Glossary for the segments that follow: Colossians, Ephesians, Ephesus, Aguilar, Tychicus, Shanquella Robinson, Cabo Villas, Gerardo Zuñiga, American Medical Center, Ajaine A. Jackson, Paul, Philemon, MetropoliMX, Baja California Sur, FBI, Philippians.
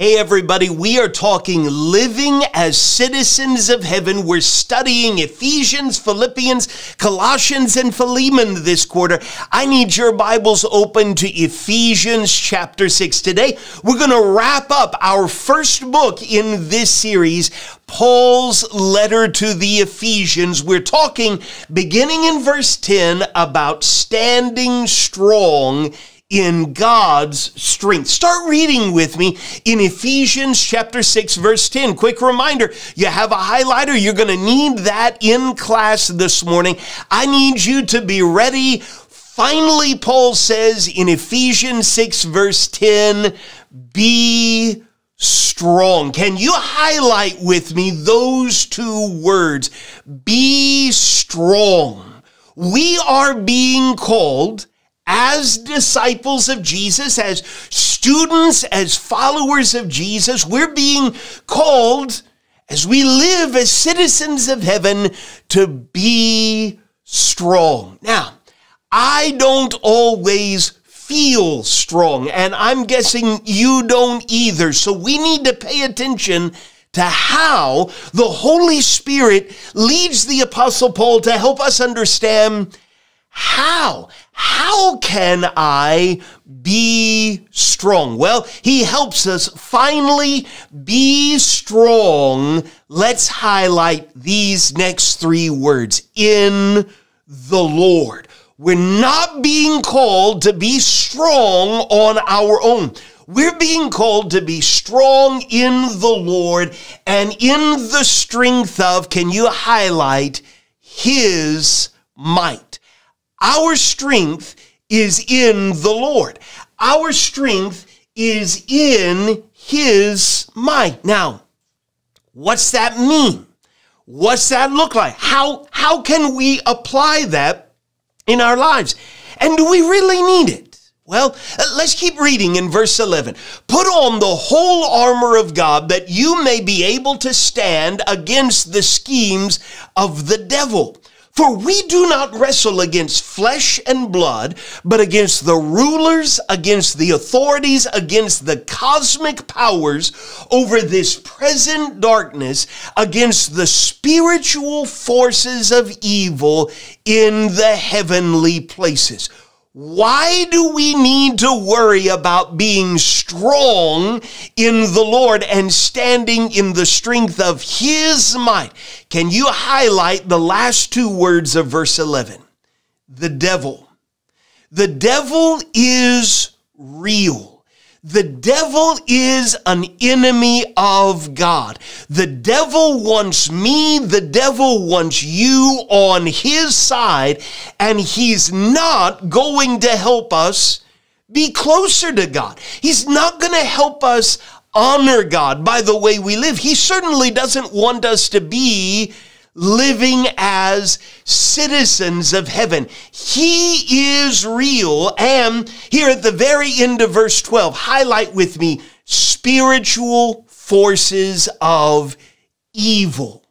Hey everybody, we are talking living as citizens of heaven. We're studying Ephesians, Philippians, Colossians, and Philemon this quarter. I need your Bibles open to Ephesians chapter 6. Today, we're going to wrap up our first book in this series, Paul's letter to the Ephesians. We're talking, beginning in verse 10, about standing strong in God's strength. Start reading with me in Ephesians chapter 6, verse 10. Quick reminder, you have a highlighter. You're going to need that in class this morning. I need you to be ready. Finally, Paul says in Ephesians 6, verse 10, be strong. Can you highlight with me those two words? Be strong. We are being called as disciples of Jesus, as students, as followers of Jesus. We're being called, as we live as citizens of heaven, to be strong. Now, I don't always feel strong, and I'm guessing you don't either. So we need to pay attention to how the Holy Spirit leads the Apostle Paul to help us understand how can I be strong? Well, he helps us finally be strong. Let's highlight these next three words: in the Lord. We're not being called to be strong on our own. We're being called to be strong in the Lord and in the strength of, can you highlight, His might. Our strength is in the Lord. Our strength is in His might. Now, what's that mean? What's that look like? How can we apply that in our lives? And do we really need it? Well, let's keep reading in verse 11. Put on the whole armor of God that you may be able to stand against the schemes of the devil. For we do not wrestle against flesh and blood, but against the rulers, against the authorities, against the cosmic powers over this present darkness, against the spiritual forces of evil in the heavenly places. Why do we need to worry about being strong in the Lord and standing in the strength of His might? Can you highlight the last two words of verse 11? The devil. The devil is real. The devil is an enemy of God. The devil wants me. The devil wants you on his side, and he's not going to help us be closer to God. He's not going to help us honor God by the way we live. He certainly doesn't want us to be living as citizens of heaven. He is real. And here at the very end of verse 12, highlight with me, spiritual forces of evil.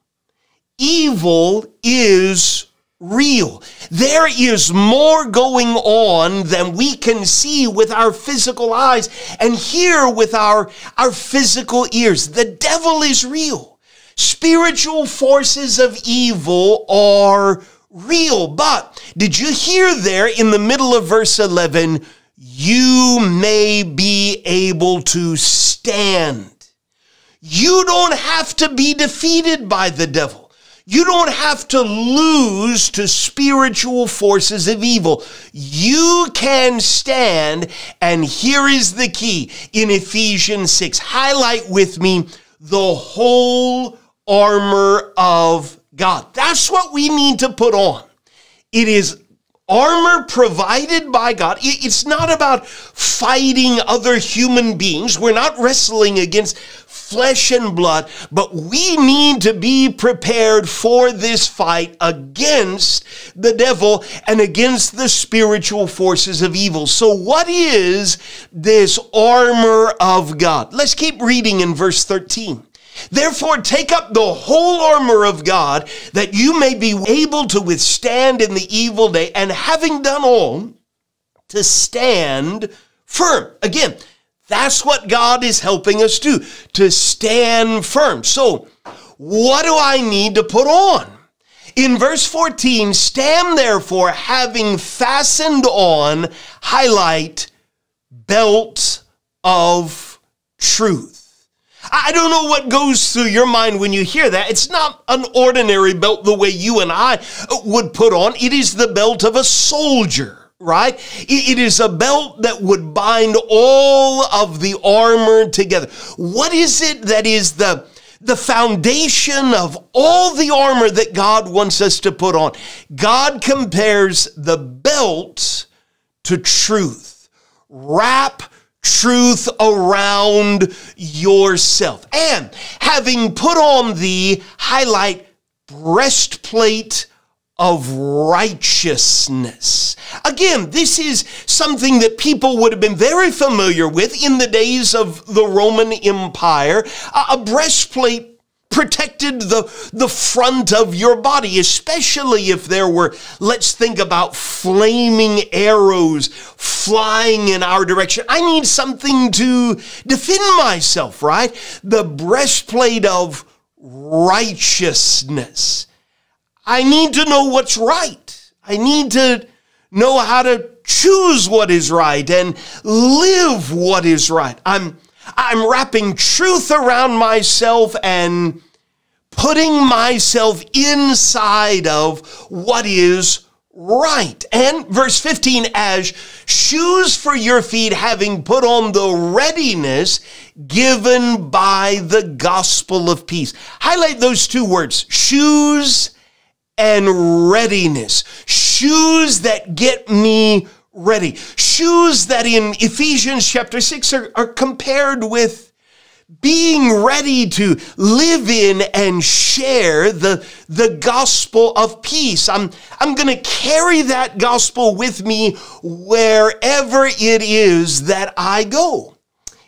Evil is real. There is more going on than we can see with our physical eyes and hear with our physical ears. The devil is real. Spiritual forces of evil are real. But did you hear there in the middle of verse 11, you may be able to stand. You don't have to be defeated by the devil. You don't have to lose to spiritual forces of evil. You can stand. And here is the key in Ephesians 6. Highlight with me the whole armor of God. That's what we need to put on. It is armor provided by God. It's not about fighting other human beings. We're not wrestling against flesh and blood, but we need to be prepared for this fight against the devil and against the spiritual forces of evil. So what is this armor of God? Let's keep reading in verse 13. Therefore, take up the whole armor of God, that you may be able to withstand in the evil day, and having done all, to stand firm. Again, That's what God is helping us do, to stand firm. So what do I need to put on? In verse 14, stand therefore, having fastened on, highlight, belt of truth. I don't know what goes through your mind when you hear that. It's not an ordinary belt the way you and I would put on. It is the belt of a soldier. Right? It is a belt that would bind all of the armor together. What is it that is the foundation of all the armor that God wants us to put on? God compares the belt to truth. Wrap truth around yourself. And having put on the highlight breastplate of righteousness. Again, this is something that people would have been very familiar with in the days of the Roman Empire. A breastplate protected the front of your body, especially if there were, let's think about flaming arrows flying in our direction. I need something to defend myself, right? The breastplate of righteousness. I need to know what's right. I need to know how to choose what is right and live what is right. I'm wrapping truth around myself and putting myself inside of what is right. And verse 15, as shoes for your feet, having put on the readiness given by the gospel of peace. Highlight those two words, shoes and readiness. Shoes that get me ready. Shoes that in Ephesians chapter 6 are compared with being ready to live in and share the gospel of peace. I'm going to carry that gospel with me wherever it is that I go.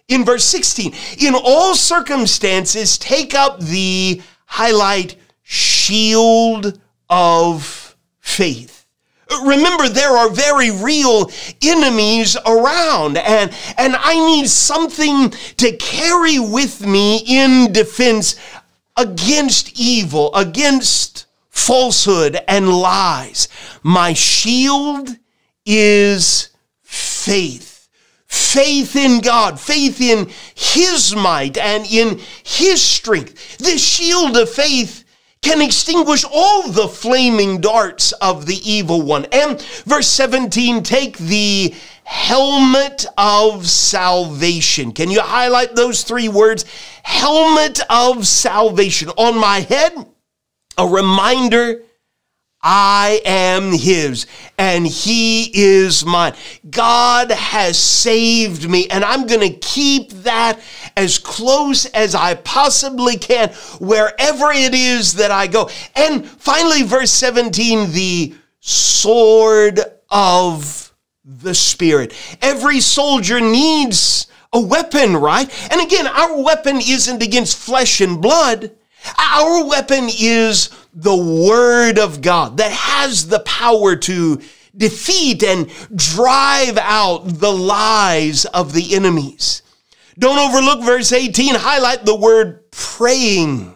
In verse 16, in all circumstances, take up the highlight shield of faith. Remember, there are very real enemies around, and I need something to carry with me in defense against evil, against falsehood and lies. My shield is faith. Faith in God, faith in His might and in His strength. This shield of faith can extinguish all the flaming darts of the evil one. And verse 17, take the helmet of salvation. Can you highlight those three words? Helmet of salvation. On my head, a reminder, I am His and He is mine. God has saved me, and I'm going to keep that as close as I possibly can wherever it is that I go. And finally, verse 17, the sword of the Spirit. Every soldier needs a weapon, right? And again, our weapon isn't against flesh and blood. Our weapon is the Word of God that has the power to defeat and drive out the lies of the enemies. Don't overlook verse 18, highlight the word praying.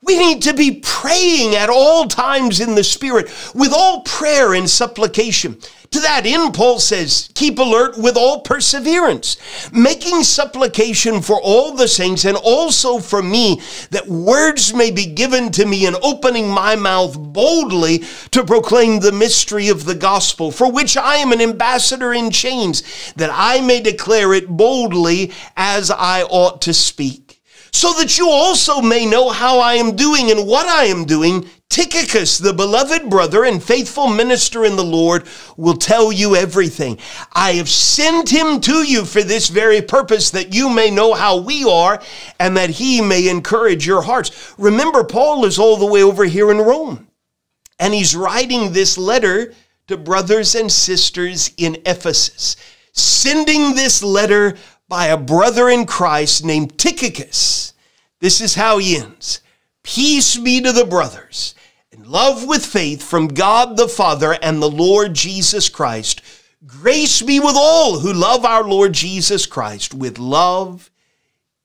We need to be praying at all times in the Spirit with all prayer and supplication. To that end, Paul says, keep alert with all perseverance, making supplication for all the saints and also for me, that words may be given to me in opening my mouth boldly to proclaim the mystery of the gospel, for which I am an ambassador in chains, that I may declare it boldly as I ought to speak. So that you also may know how I am doing and what I am doing, Tychicus, the beloved brother and faithful minister in the Lord, will tell you everything. I have sent him to you for this very purpose, that you may know how we are and that he may encourage your hearts. Remember, Paul is all the way over here in Rome, and he's writing this letter to brothers and sisters in Ephesus, sending this letter by a brother in Christ named Tychicus. This is how he ends. Peace be to the brothers. Love with faith from God the Father and the Lord Jesus Christ, Grace be with all who love our Lord Jesus Christ with love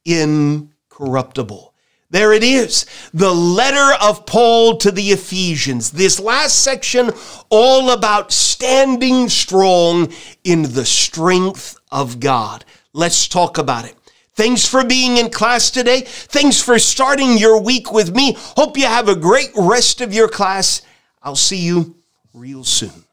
incorruptible. There it is, the letter of Paul to the Ephesians. This last section, all about standing strong in the strength of God. Let's talk about it. Thanks for being in class today. Thanks for starting your week with me. Hope you have a great rest of your class. I'll see you real soon.